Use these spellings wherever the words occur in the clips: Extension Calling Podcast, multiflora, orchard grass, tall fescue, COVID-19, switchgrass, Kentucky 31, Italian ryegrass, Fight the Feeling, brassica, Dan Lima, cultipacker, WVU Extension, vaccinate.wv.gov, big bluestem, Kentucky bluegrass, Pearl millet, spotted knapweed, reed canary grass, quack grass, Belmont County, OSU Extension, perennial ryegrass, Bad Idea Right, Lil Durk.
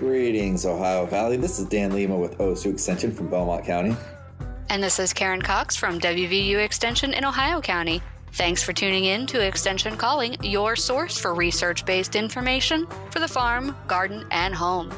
Greetings, Ohio Valley. This is Dan Lima with OSU Extension from Belmont County. And this is Karen Cox from WVU Extension in Ohio County. Thanks for tuning in to Extension Calling, your source for research-based information for the farm, garden, and home.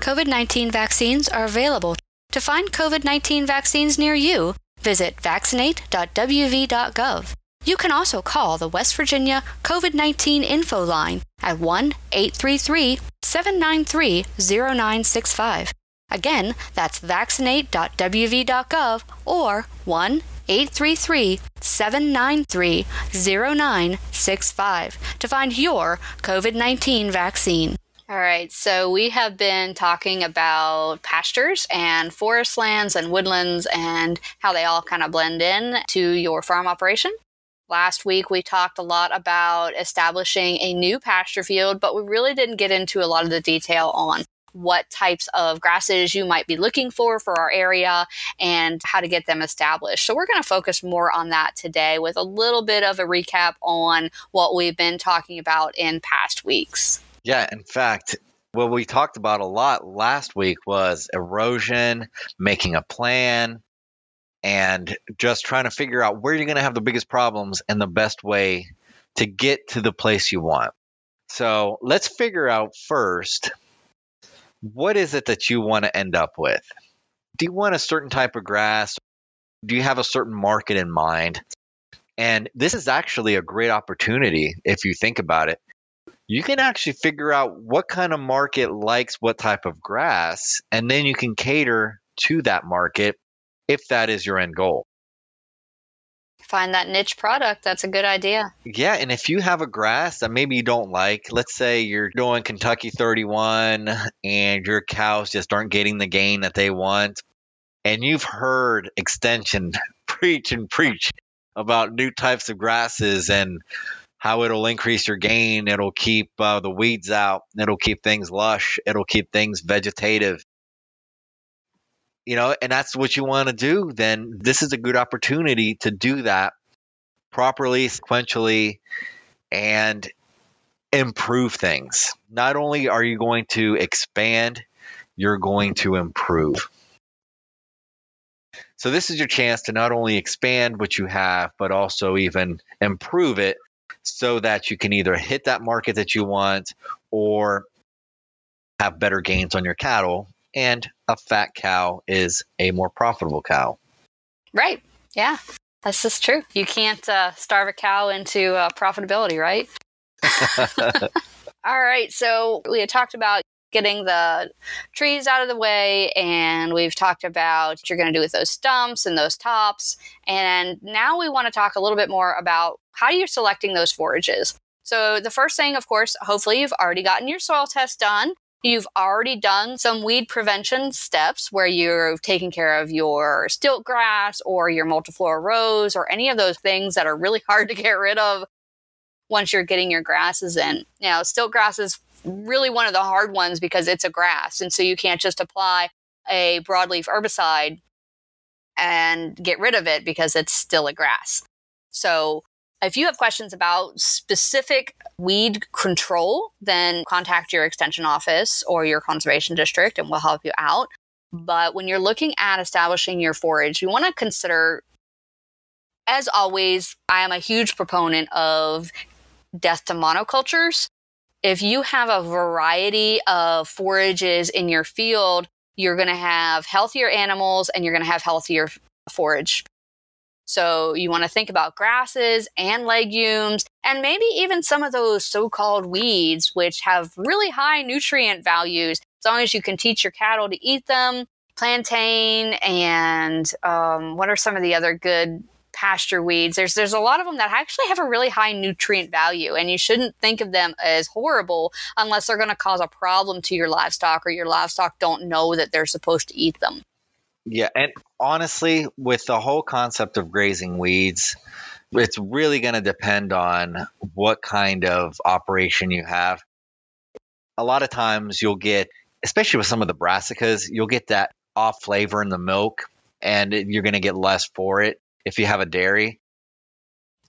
COVID-19 vaccines are available. To find COVID-19 vaccines near you, visit vaccinate.wv.gov. You can also call the West Virginia COVID-19 info line at 1-833-793-0965. Again, that's vaccinate.wv.gov or 1-833-793-0965 to find your COVID-19 vaccine. All right, so we have been talking about pastures and forest lands and woodlands and how they all kind of blend in to your farm operation. Last week, we talked a lot about establishing a new pasture field, but we really didn't get into a lot of the detail on what types of grasses you might be looking for our area and how to get them established. So we're going to focus more on that today with a little bit of a recap on what we've been talking about in past weeks. Yeah, in fact, what we talked about a lot last week was erosion, making a plan, and just trying to figure out where you're going to have the biggest problems and the best way to get to the place you want. So let's figure out first, what is it that you want to end up with? Do you want a certain type of grass? Do you have a certain market in mind? And this is actually a great opportunity if you think about it. You can actually figure out what kind of market likes what type of grass, and then you can cater to that market if that is your end goal. Find that niche product. That's a good idea. Yeah. And if you have a grass that maybe you don't like, let's say you're doing Kentucky 31 and your cows just aren't getting the gain that they want. And you've heard Extension preach and preach about new types of grasses and how it'll increase your gain. It'll keep the weeds out. It'll keep things lush. It'll keep things vegetative. You know, and that's what you want to do, then this is a good opportunity to do that properly, sequentially, and improve things. Not only are you going to expand, you're going to improve. So this is your chance to not only expand what you have, but also even improve it so that you can either hit that market that you want or have better gains on your cattle. And a fat cow is a more profitable cow. Right. Yeah, that's just true. You can't starve a cow into profitability, right? All right. So we had talked about getting the trees out of the way, and we've talked about what you're going to do with those stumps and those tops. And now we want to talk a little bit more about how you're selecting those forages. So the first thing, of course, hopefully you've already gotten your soil test done. You've already done some weed prevention steps where you're taking care of your stilt grass or your multiflora rose or any of those things that are really hard to get rid of once you're getting your grasses in. Now, stilt grass is really one of the hard ones because it's a grass. And so you can't just apply a broadleaf herbicide and get rid of it because it's still a grass. So if you have questions about specific weed control, then contact your extension office or your conservation district and we'll help you out. But when you're looking at establishing your forage, you want to consider, as always, I am a huge proponent of death to monocultures. If you have a variety of forages in your field, you're going to have healthier animals and you're going to have healthier forage. So you want to think about grasses and legumes and maybe even some of those so-called weeds, which have really high nutrient values. As long as you can teach your cattle to eat them, plantain and what are some of the other good pasture weeds? There's a lot of them that actually have a really high nutrient value, and you shouldn't think of them as horrible unless they're going to cause a problem to your livestock or your livestock don't know that they're supposed to eat them. Yeah. And honestly, with the whole concept of grazing weeds, it's really going to depend on what kind of operation you have. A lot of times you'll get, especially with some of the brassicas, you'll get that off flavor in the milk and you're going to get less for it if you have a dairy.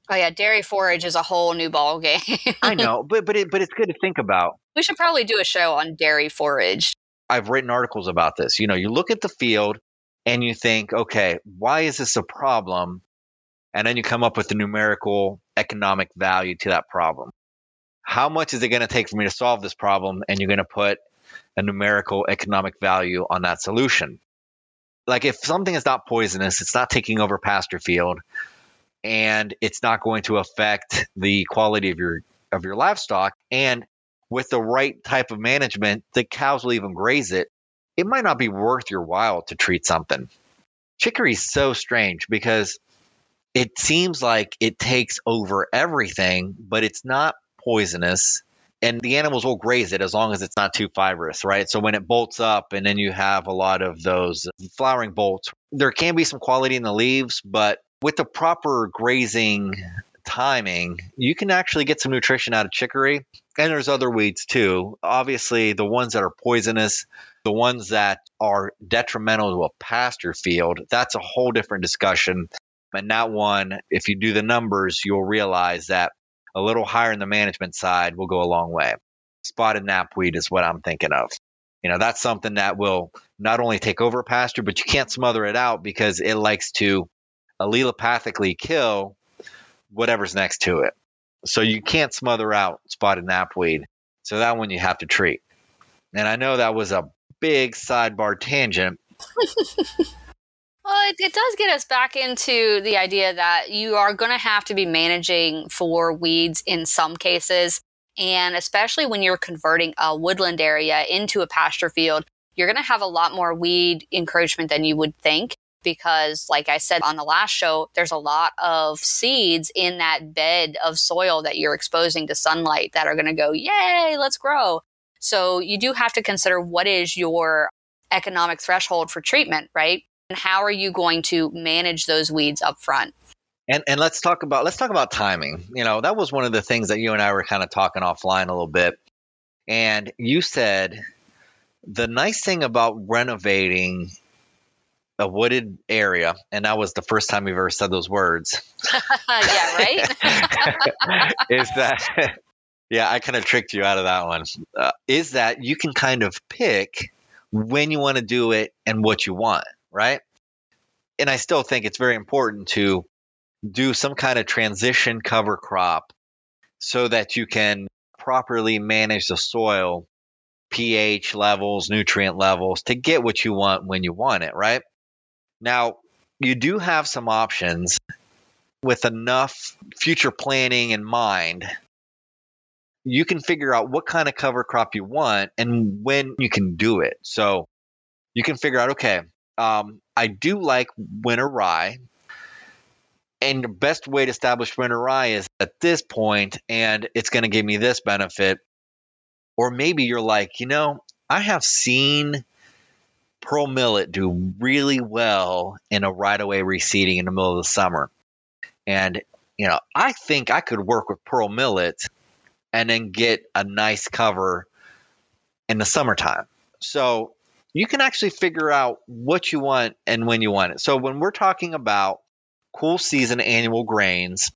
Oh yeah, dairy forage is a whole new ball game. I know, but it's good to think about. We should probably do a show on dairy forage. I've written articles about this. You know, you look at the field and you think, okay, why is this a problem? And then you come up with the numerical economic value to that problem. How much is it going to take for me to solve this problem? And you're going to put a numerical economic value on that solution. Like if something is not poisonous, it's not taking over pasture field, and it's not going to affect the quality of your livestock. And with the right type of management, the cows will even graze it. It might not be worth your while to treat something. Chicory is so strange because it seems like it takes over everything, but it's not poisonous. And the animals will graze it as long as it's not too fibrous, right? So when it bolts up and then you have a lot of those flowering bolts, there can be some quality in the leaves, but with the proper grazing timing, you can actually get some nutrition out of chicory. And there's other weeds too. Obviously, the ones that are poisonous, the ones that are detrimental to a pasture field, that's a whole different discussion. And that one, if you do the numbers, you'll realize that a little higher in the management side will go a long way. Spotted knapweed is what I'm thinking of. You know, that's something that will not only take over pasture, but you can't smother it out because it likes to allelopathically kill whatever's next to it. So you can't smother out spotted knapweed. So that one you have to treat. And I know that was a big sidebar tangent. Well, it does get us back into the idea that you are going to have to be managing for weeds in some cases. And especially when you're converting a woodland area into a pasture field, you're going to have a lot more weed encroachment than you would think. Because like I said on the last show, there's a lot of seeds in that bed of soil that you're exposing to sunlight that are going to go, yay, let's grow. So you do have to consider what is your economic threshold for treatment, right? And how are you going to manage those weeds up front? And let's talk about timing. You know, that was one of the things that you and I were kind of talking offline a little bit. And you said the nice thing about renovating a wooded area, and that was the first time you've ever said those words. Yeah, right? Is that – yeah, I kind of tricked you out of that one. Is that you can kind of pick when you want to do it and what you want. Right. And I still think it's very important to do some kind of transition cover crop so that you can properly manage the soil, pH levels, nutrient levels to get what you want when you want it. Right. Now, you do have some options with enough future planning in mind. You can figure out what kind of cover crop you want and when you can do it. So you can figure out, okay, I do like winter rye, and the best way to establish winter rye is at this point, and it's going to give me this benefit. Or maybe you're like, you know, I have seen pearl millet do really well in a right-of-way reseeding in the middle of the summer. And, you know, I think I could work with pearl millet and then get a nice cover in the summertime. So you can actually figure out what you want and when you want it. So when we're talking about cool season annual grains,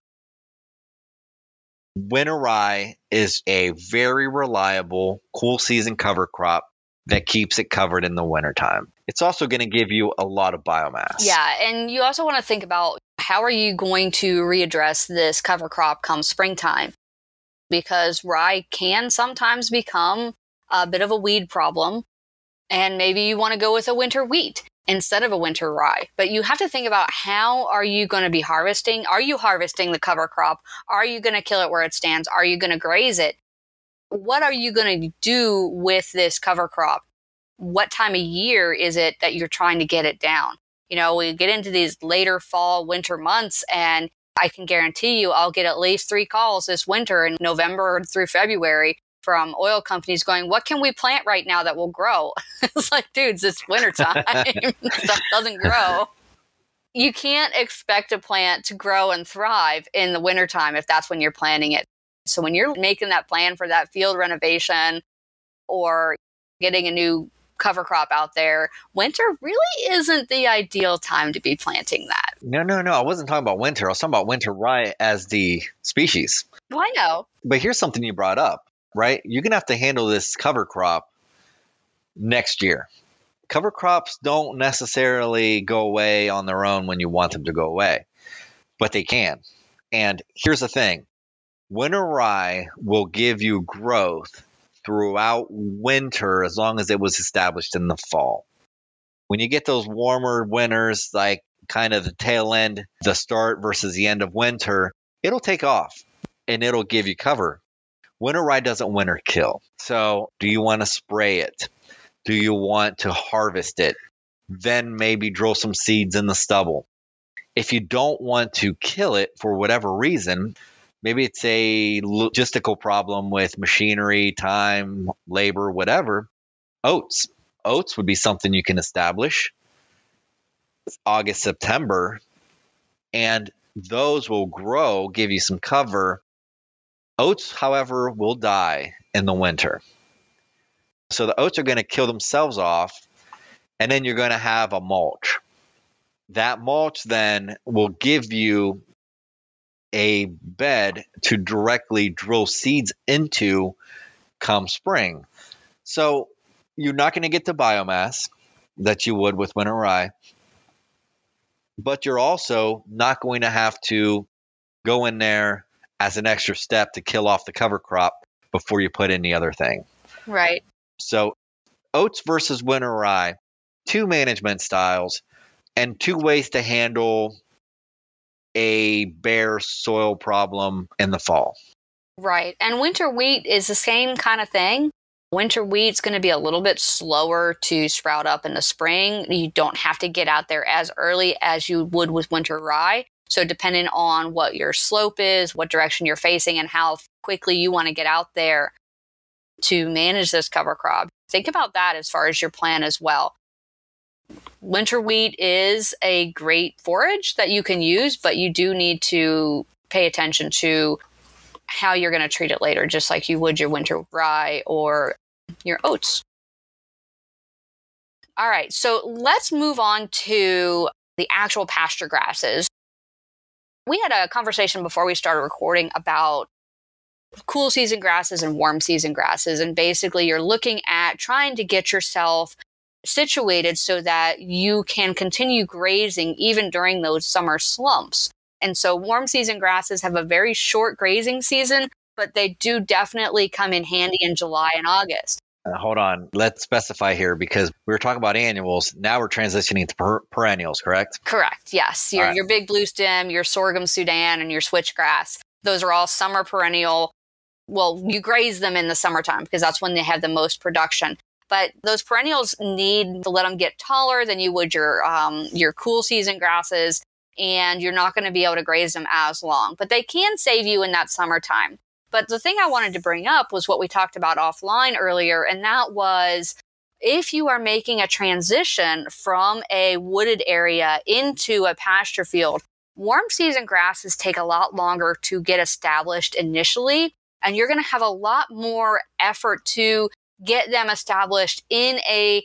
winter rye is a very reliable cool season cover crop that keeps it covered in the wintertime. It's also going to give you a lot of biomass. Yeah, and you also want to think about how are you going to readdress this cover crop come springtime? Because rye can sometimes become a bit of a weed problem. And maybe you want to go with a winter wheat instead of a winter rye. But you have to think about how are you going to be harvesting? Are you harvesting the cover crop? Are you going to kill it where it stands? Are you going to graze it? What are you going to do with this cover crop? What time of year is it that you're trying to get it down? You know, we get into these later fall, winter months, and I can guarantee you I'll get at least 3 calls this winter in November through February from oil companies going, what can we plant right now that will grow? It's like, dudes, it's wintertime. Stuff doesn't grow. You can't expect a plant to grow and thrive in the wintertime if that's when you're planting it. So when you're making that plan for that field renovation or getting a new cover crop out there, winter really isn't the ideal time to be planting that. No. I wasn't talking about winter. I was talking about winter rye as the species. Well, I know. But here's something you brought up, right? You're going to have to handle this cover crop next year. Cover crops don't necessarily go away on their own when you want them to go away, but they can. And here's the thing. Winter rye will give you growth throughout winter as long as it was established in the fall. When you get those warmer winters, like kind of the tail end, the start versus the end of winter, it'll take off and it'll give you cover. Winter rye doesn't winter kill. So do you want to spray it? Do you want to harvest it? Then maybe drill some seeds in the stubble. If you don't want to kill it for whatever reason, maybe it's a logistical problem with machinery, time, labor, whatever. Oats. Oats would be something you can establish. It's August, September, and those will grow, give you some cover. Oats, however, will die in the winter. So the oats are going to kill themselves off, and then you're going to have a mulch. That mulch then will give you a bed to directly drill seeds into come spring. So you're not going to get the biomass that you would with winter rye, but you're also not going to have to go in there as an extra step to kill off the cover crop before you put in the other thing. Right. So oats versus winter rye, two management styles and two ways to handle a bare soil problem in the fall. Right. And winter wheat is the same kind of thing. Winter wheat's going to be a little bit slower to sprout up in the spring. You don't have to get out there as early as you would with winter rye. So depending on what your slope is, what direction you're facing, and how quickly you want to get out there to manage this cover crop, think about that as far as your plan as well. Winter wheat is a great forage that you can use, but you do need to pay attention to how you're going to treat it later, just like you would your winter rye or your oats. All right, so let's move on to the actual pasture grasses. We had a conversation before we started recording about cool season grasses and warm season grasses, and basically you're looking at trying to get yourself situated so that you can continue grazing even during those summer slumps. And so warm season grasses have a very short grazing season, but they do definitely come in handy in July and August. Hold on. Let's specify here, because we were talking about annuals. Now we're transitioning to perennials, correct? Correct. Yes. Your big bluestem, your sorghum Sudan, and your switchgrass. Those are all summer perennial. Well, you graze them in the summertime because that's when they have the most production. But those perennials need to let them get taller than you would your cool season grasses, and you're not going to be able to graze them as long. But they can save you in that summertime. But the thing I wanted to bring up was what we talked about offline earlier, and that was if you are making a transition from a wooded area into a pasture field, warm season grasses take a lot longer to get established initially, and you're going to have a lot more effort to get them established in a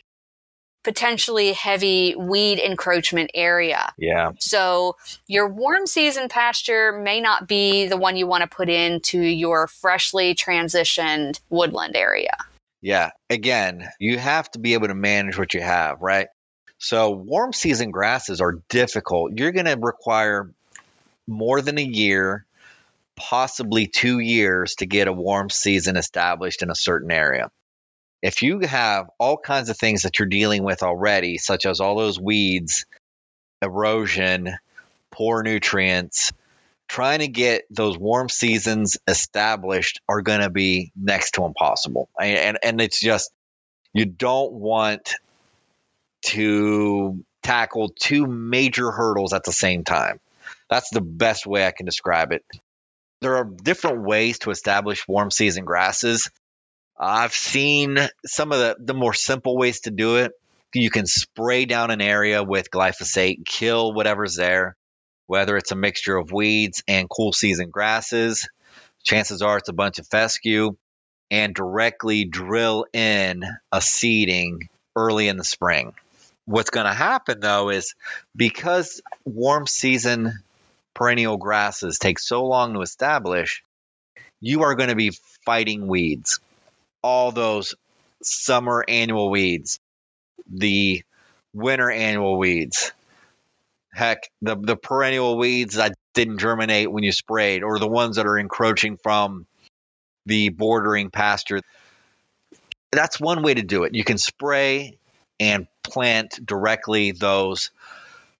potentially heavy weed encroachment area. Yeah. So your warm season pasture may not be the one you want to put into your freshly transitioned woodland area. Yeah. Again, you have to be able to manage what you have, right? So warm season grasses are difficult. You're going to require more than a year, possibly 2 years, to get a warm season established in a certain area. If you have all kinds of things that you're dealing with already, such as all those weeds, erosion, poor nutrients, trying to get those warm seasons established are going to be next to impossible. And it's just, you don't want to tackle two major hurdles at the same time. That's the best way I can describe it. There are different ways to establish warm season grasses. I've seen some of the more simple ways to do it. You can spray down an area with glyphosate, kill whatever's there, whether it's a mixture of weeds and cool season grasses. Chances are it's a bunch of fescue, and directly drill in a seeding early in the spring. What's going to happen, though, is because warm season perennial grasses take so long to establish, you are going to be fighting weeds. All those summer annual weeds, the winter annual weeds, heck, the perennial weeds that didn't germinate when you sprayed, or the ones that are encroaching from the bordering pasture. That's one way to do it. You can spray and plant directly those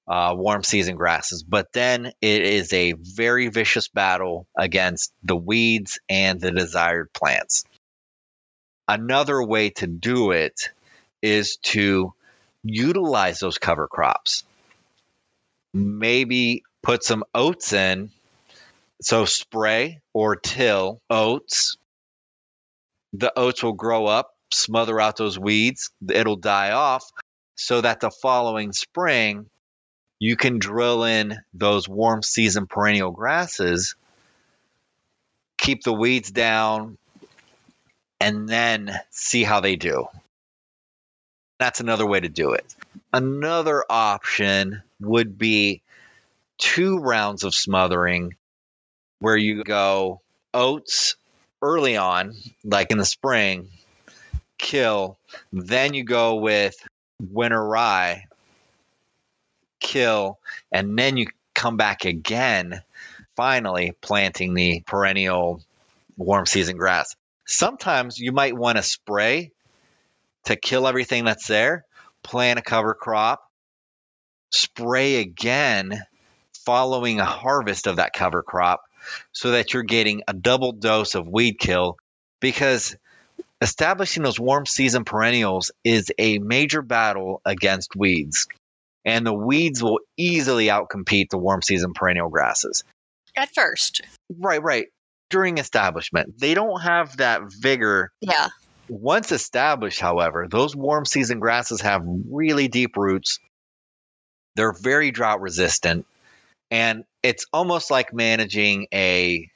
warm season grasses. But then it is a very vicious battle against the weeds and the desired plants. Another way to do it is to utilize those cover crops. Maybe put some oats in, so spray or till oats. The oats will grow up, smother out those weeds, it'll die off, so that the following spring you can drill in those warm season perennial grasses, keep the weeds down, and then see how they do. That's another way to do it. Another option would be 2 rounds of smothering, where you go oats early on, like in the spring, kill. Then you go with winter rye, kill. And then you come back again, finally planting the perennial warm season grass. Sometimes you might want to spray to kill everything that's there, plant a cover crop, spray again following a harvest of that cover crop, so that you're getting a double dose of weed kill, because establishing those warm season perennials is a major battle against weeds, and the weeds will easily outcompete the warm season perennial grasses. At first. Right. During establishment, they don't have that vigor. Yeah. Once established, however, those warm season grasses have really deep roots. They're very drought resistant, and it's almost like managing a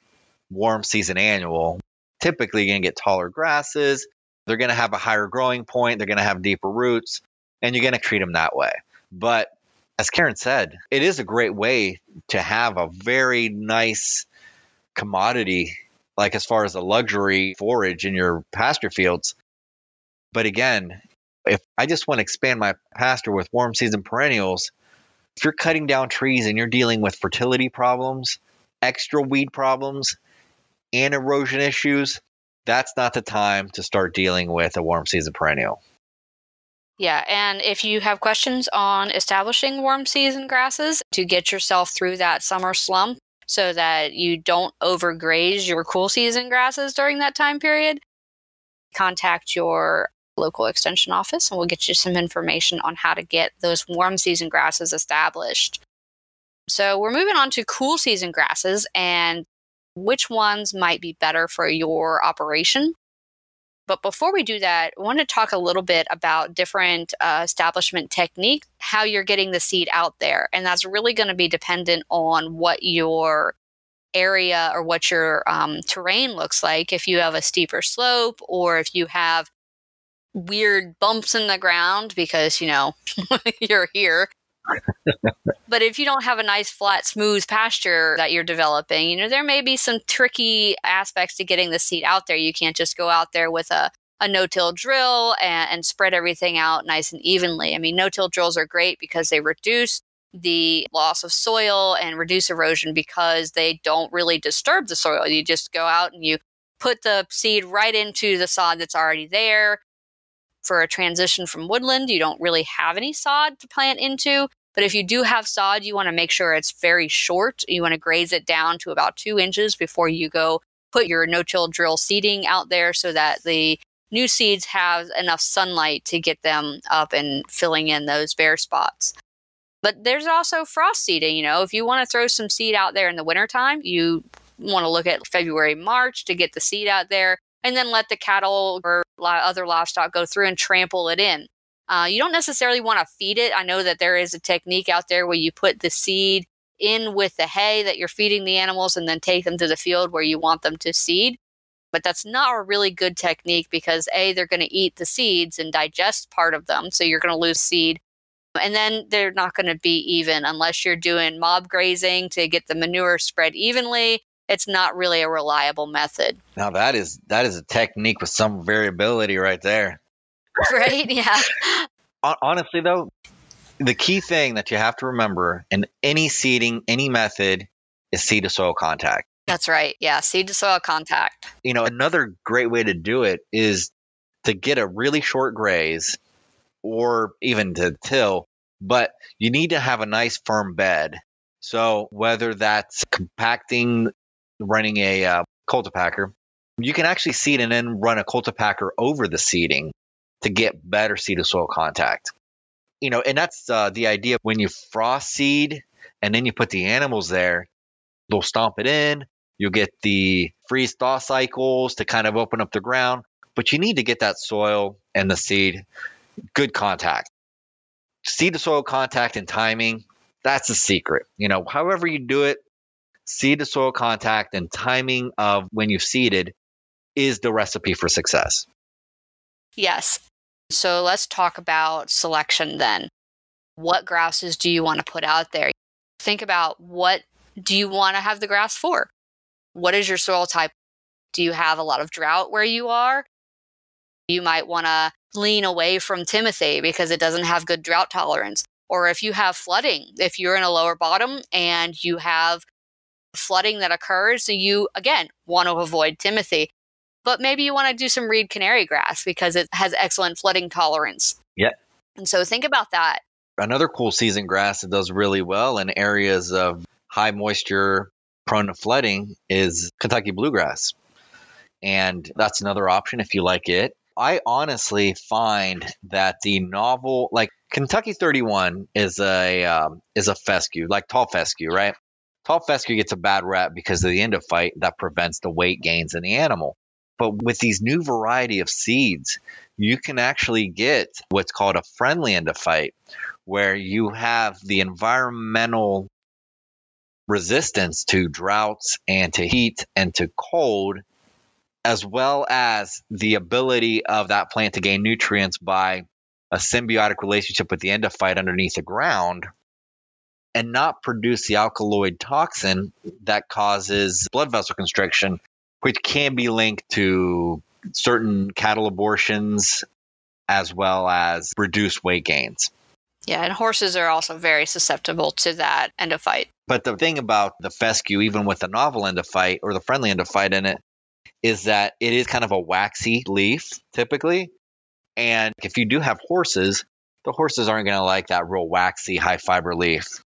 warm season annual. Typically, you're going to get taller grasses. They're going to have a higher growing point. They're going to have deeper roots, and you're going to treat them that way. But as Karen said, it is a great way to have a very nice commodity, like as far as a luxury forage in your pasture fields. But again, if I just want to expand my pasture with warm season perennials, if you're cutting down trees and you're dealing with fertility problems, extra weed problems, and erosion issues, that's not the time to start dealing with a warm season perennial. Yeah, and if you have questions on establishing warm season grasses to get yourself through that summer slump, so that you don't overgraze your cool season grasses during that time period, contact your local extension office and we'll get you some information on how to get those warm season grasses established. So we're moving on to cool season grasses and which ones might be better for your operation. But before we do that, I want to talk a little bit about different establishment techniques, how you're getting the seed out there. And that's really going to be dependent on what your area or what your terrain looks like. If you have a steeper slope or if you have weird bumps in the ground because, you know, you're here. But if you don't have a nice, flat, smooth pasture that you're developing, you know, there may be some tricky aspects to getting the seed out there. You can't just go out there with a no-till drill and spread everything out nice and evenly. I mean, no-till drills are great because they reduce the loss of soil and reduce erosion because they don't really disturb the soil. You just go out and you put the seed right into the sod that's already there. For a transition from woodland, you don't really have any sod to plant into. But if you do have sod, you want to make sure it's very short. You want to graze it down to about 2 inches before you go put your no-till drill seeding out there so that the new seeds have enough sunlight to get them up and filling in those bare spots. But there's also frost seeding. You know, if you want to throw some seed out there in the wintertime, you want to look at February, March to get the seed out there. And then let the cattle or other livestock go through and trample it in. You don't necessarily want to feed it. I know that there is a technique out there where you put the seed in with the hay that you're feeding the animals and then take them to the field where you want them to seed. But that's not a really good technique because A, they're going to eat the seeds and digest part of them. So you're going to lose seed. And then they're not going to be even unless you're doing mob grazing to get the manure spread evenly. It's not really a reliable method. Now that is a technique with some variability right there. Right? Yeah. Honestly though, the key thing that you have to remember in any seeding, any method is seed to soil contact. That's right. Yeah. Seed to soil contact. You know, another great way to do it is to get a really short graze or even to till, but you need to have a nice firm bed. So whether that's compacting, running a cultipacker, you can actually seed and then run a cultipacker over the seeding to get better seed to soil contact. You know, and that's the idea when you frost seed and then you put the animals there, they'll stomp it in. You'll get the freeze thaw cycles to kind of open up the ground, but you need to get that soil and the seed good contact. Seed to soil contact and timing, that's a secret. You know, however you do it, seed to soil contact and timing of when you've seeded is the recipe for success. Yes. So let's talk about selection then. What grasses do you want to put out there? Think about what do you want to have the grass for? What is your soil type? Do you have a lot of drought where you are? You might want to lean away from Timothy because it doesn't have good drought tolerance. Or if you have flooding, if you're in a lower bottom and you have flooding that occurs, so you, again, want to avoid Timothy. But maybe you want to do some reed canary grass because it has excellent flooding tolerance. Yeah. And so think about that. Another cool season grass that does really well in areas of high moisture prone to flooding is Kentucky bluegrass. And that's another option if you like it. I honestly find that the novel, like Kentucky 31 is a fescue, like tall fescue, right? Tall fescue gets a bad rap because of the end of fight that prevents the weight gains in the animal. But with these new variety of seeds, you can actually get what's called a friendly end of fight, where you have the environmental resistance to droughts and to heat and to cold, as well as the ability of that plant to gain nutrients by a symbiotic relationship with the end of fight underneath the ground and not produce the alkaloid toxin that causes blood vessel constriction, which can be linked to certain cattle abortions as well as reduced weight gains. Yeah, and horses are also very susceptible to that end of fight. But the thing about the fescue, even with the novel end of fight or the friendly end of fight in it, is that it is kind of a waxy leaf typically. And if you do have horses, the horses aren't going to like that real waxy high fiber leaf.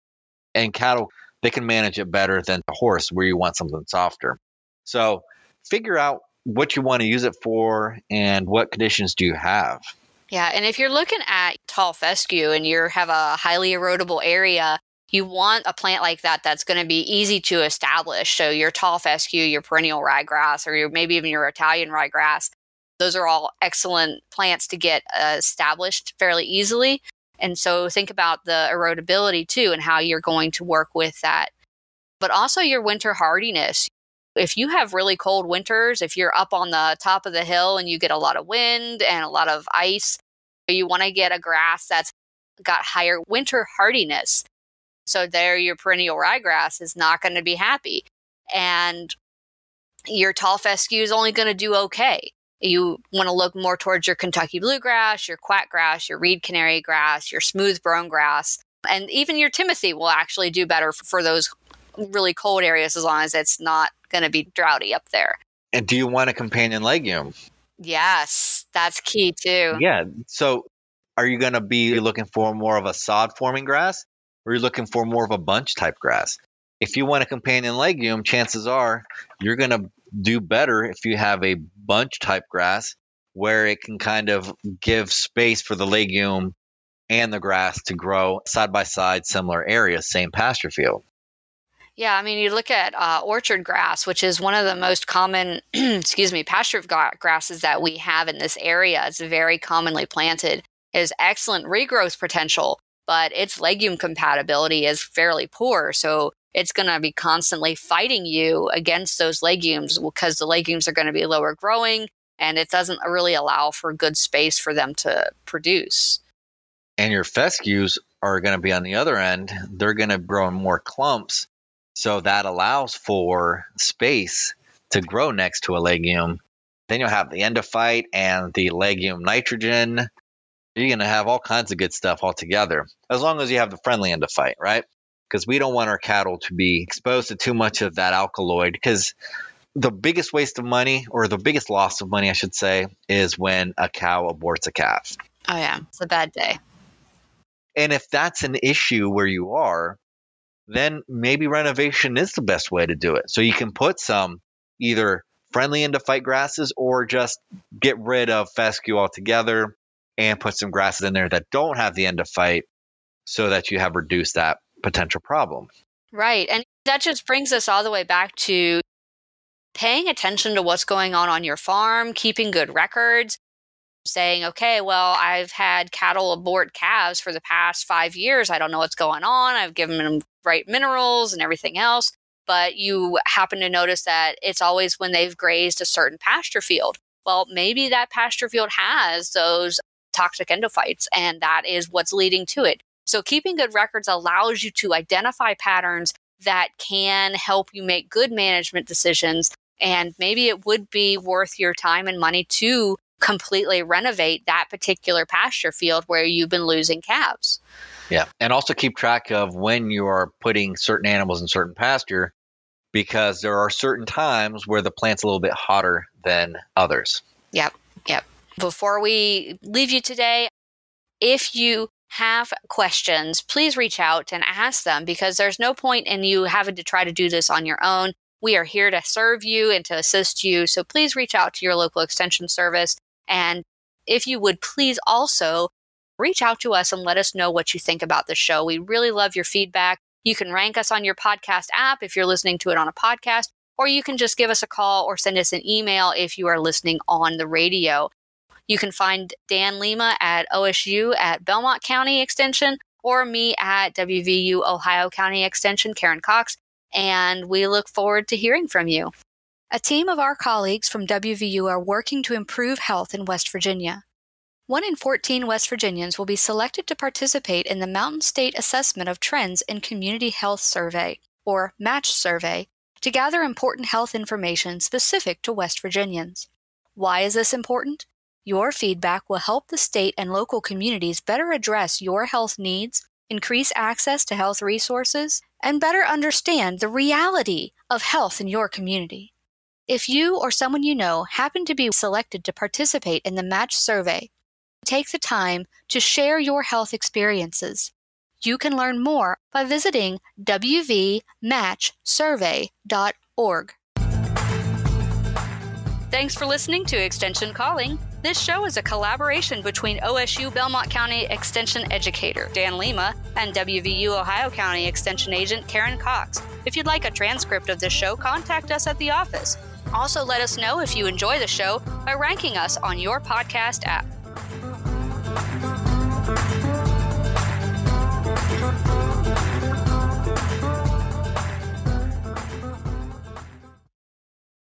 And cattle, they can manage it better than the horse where you want something softer. So figure out what you want to use it for and what conditions do you have. Yeah. And if you're looking at tall fescue and you have a highly erodible area, you want a plant like that that's going to be easy to establish. So your tall fescue, your perennial ryegrass, or your, maybe even your Italian ryegrass, those are all excellent plants to get established fairly easily. And so think about the erodibility too and how you're going to work with that. But also your winter hardiness. If you have really cold winters, if you're up on the top of the hill and you get a lot of wind and a lot of ice, you want to get a grass that's got higher winter hardiness. So there, your perennial ryegrass is not going to be happy. And your tall fescue is only going to do okay. You want to look more towards your Kentucky bluegrass, your quack grass, your reed canary grass, your smooth brome grass, and even your Timothy will actually do better for those really cold areas as long as it's not going to be droughty up there. And do you want a companion legume? Yes, that's key too. Yeah. So are you going to be looking for more of a sod forming grass or are you looking for more of a bunch type grass? If you want a companion legume, chances are you're going to do better if you have a bunch type grass where it can kind of give space for the legume and the grass to grow side by side, similar areas, same pasture field. Yeah, I mean, you look at orchard grass, which is one of the most common, pasture grasses that we have in this area. It's very commonly planted. It has excellent regrowth potential, but its legume compatibility is fairly poor. So it's going to be constantly fighting you against those legumes because the legumes are going to be lower growing and it doesn't really allow for good space for them to produce. And your fescues are going to be on the other end. They're going to grow in more clumps. So that allows for space to grow next to a legume. Then you'll have the endophyte and the legume nitrogen. You're going to have all kinds of good stuff altogether, as long as you have the friendly endophyte, right? Because we don't want our cattle to be exposed to too much of that alkaloid, because the biggest waste of money, or the biggest loss of money, I should say, is when a cow aborts a calf. Oh, yeah. It's a bad day. And if that's an issue where you are, then maybe renovation is the best way to do it. So you can put some either friendly endophyte grasses or just get rid of fescue altogether and put some grasses in there that don't have the endophyte so that you have reduced that potential problem. Right. And that just brings us all the way back to paying attention to what's going on your farm, keeping good records, saying, okay, well, I've had cattle abort calves for the past 5 years. I don't know what's going on. I've given them right minerals and everything else. But you happen to notice that it's always when they've grazed a certain pasture field. Well, maybe that pasture field has those toxic endophytes, and that is what's leading to it. So keeping good records allows you to identify patterns that can help you make good management decisions. And maybe it would be worth your time and money to completely renovate that particular pasture field where you've been losing calves. Yeah. And also keep track of when you are putting certain animals in certain pasture, because there are certain times where the plant's a little bit hotter than others. Yep. Yep. Before we leave you today, if you have questions, please reach out and ask them, because there's no point in you having to try to do this on your own. We are here to serve you and to assist you. So please reach out to your local extension service. And if you would, please also reach out to us and let us know what you think about the show. We really love your feedback. You can rank us on your podcast app if you're listening to it on a podcast, or you can just give us a call or send us an email if you are listening on the radio. You can find Dan Lima at OSU at Belmont County Extension, or me at WVU Ohio County Extension, Karen Cox, and we look forward to hearing from you. A team of our colleagues from WVU are working to improve health in West Virginia. 1 in 14 West Virginians will be selected to participate in the Mountain State Assessment of Trends in Community Health Survey, or MATCH survey, to gather important health information specific to West Virginians. Why is this important? Your feedback will help the state and local communities better address your health needs, increase access to health resources, and better understand the reality of health in your community. If you or someone you know happen to be selected to participate in the MATCH survey, take the time to share your health experiences. You can learn more by visiting wvmatchsurvey.org. Thanks for listening to Extension Calling. This show is a collaboration between OSU Belmont County Extension Educator Dan Lima and WVU Ohio County Extension Agent Karen Cox. If you'd like a transcript of this show, contact us at the office. Also, let us know if you enjoy the show by ranking us on your podcast app.